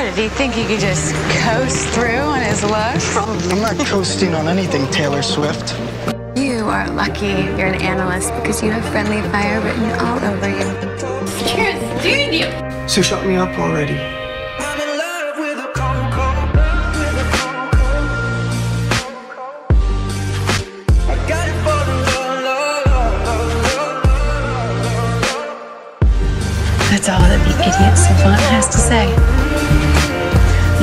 Taylor, do you think you could just coast through on his looks? I'm not coasting on anything, Taylor Swift. You are lucky you're an analyst because you have friendly fire written all over you. Cheers, dude! You. So shut me up already. I'm in love with a CoCo. I got it for the love. That's all that the idiot savant has to say.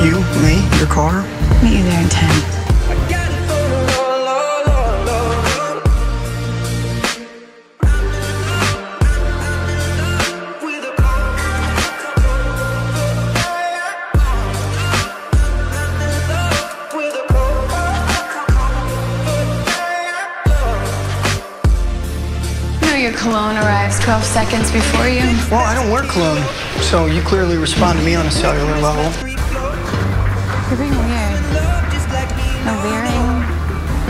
You, me, your car. Meet you there in 10. Your cologne arrives 12 seconds before you. Well, I don't wear cologne, so you clearly respond to me on a cellular level. You're being weird. No veering,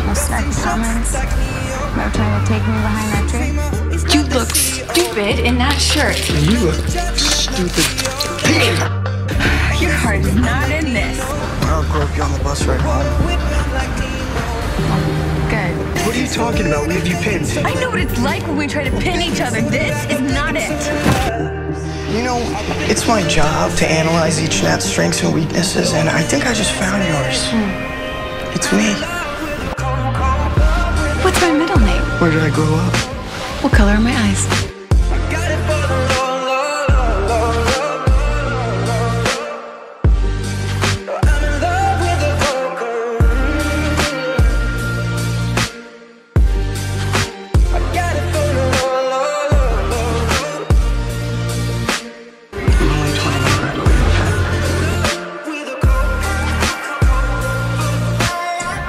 no snarky comments, no trying to take me behind that tree. You look stupid in that shirt. You look stupid. Your heart is not in this. I'll grope you on the bus right now. What are you talking about? We have you pinned. I know what it's like when we try to pin each other. This is not it. You know, it's my job to analyze each net's strengths and weaknesses, and I think I just found yours. It's me. What's my middle name? Where did I grow up? What color are my eyes?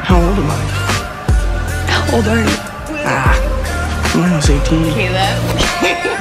How old am I? How old are you? Ah, when I was 18. Caleb.